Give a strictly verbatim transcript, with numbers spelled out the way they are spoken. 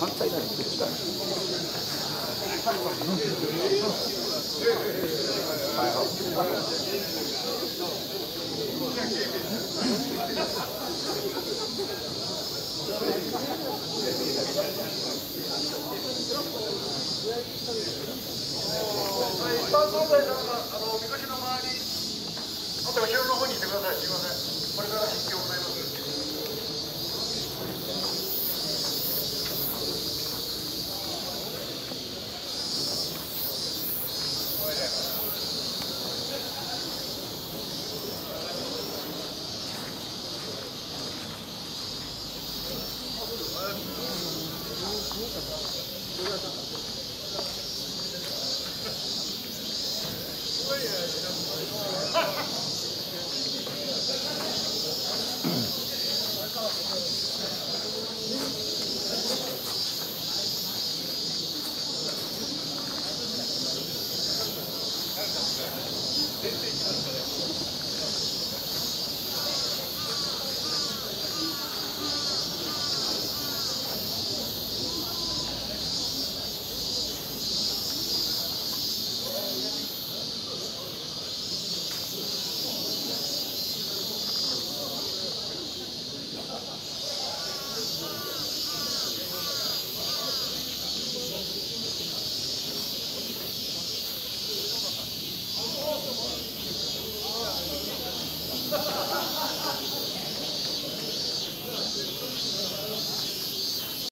反対なんですよ。一般総裁さんが、あの、みこしの周り、あと後ろの方にいてください。すみません。これから実況。